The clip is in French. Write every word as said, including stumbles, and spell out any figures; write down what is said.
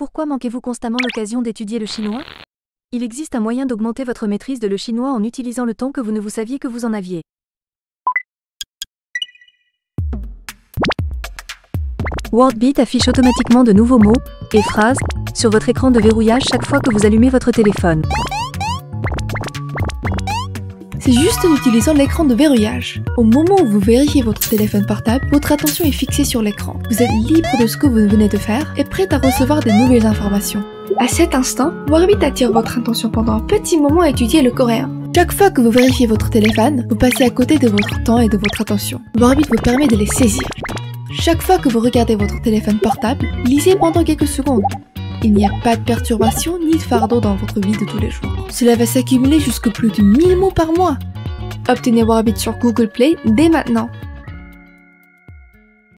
Pourquoi manquez-vous constamment l'occasion d'étudier le chinois? Il existe un moyen d'augmenter votre maîtrise de le chinois en utilisant le temps que vous ne vous saviez que vous en aviez. WordBit affiche automatiquement de nouveaux mots et phrases sur votre écran de verrouillage chaque fois que vous allumez votre téléphone. C'est juste en utilisant l'écran de verrouillage. Au moment où vous vérifiez votre téléphone portable, votre attention est fixée sur l'écran. Vous êtes libre de ce que vous venez de faire et prêt à recevoir de nouvelles informations. À cet instant, WordBit attire votre attention pendant un petit moment à étudier le coréen. Chaque fois que vous vérifiez votre téléphone, vous passez à côté de votre temps et de votre attention. WordBit vous permet de les saisir. Chaque fois que vous regardez votre téléphone portable, lisez pendant quelques secondes. Il n'y a pas de perturbation ni de fardeau dans votre vie de tous les jours. Cela va s'accumuler jusqu'à plus de mille mots par mois. Obtenez WordBit sur Google Play dès maintenant.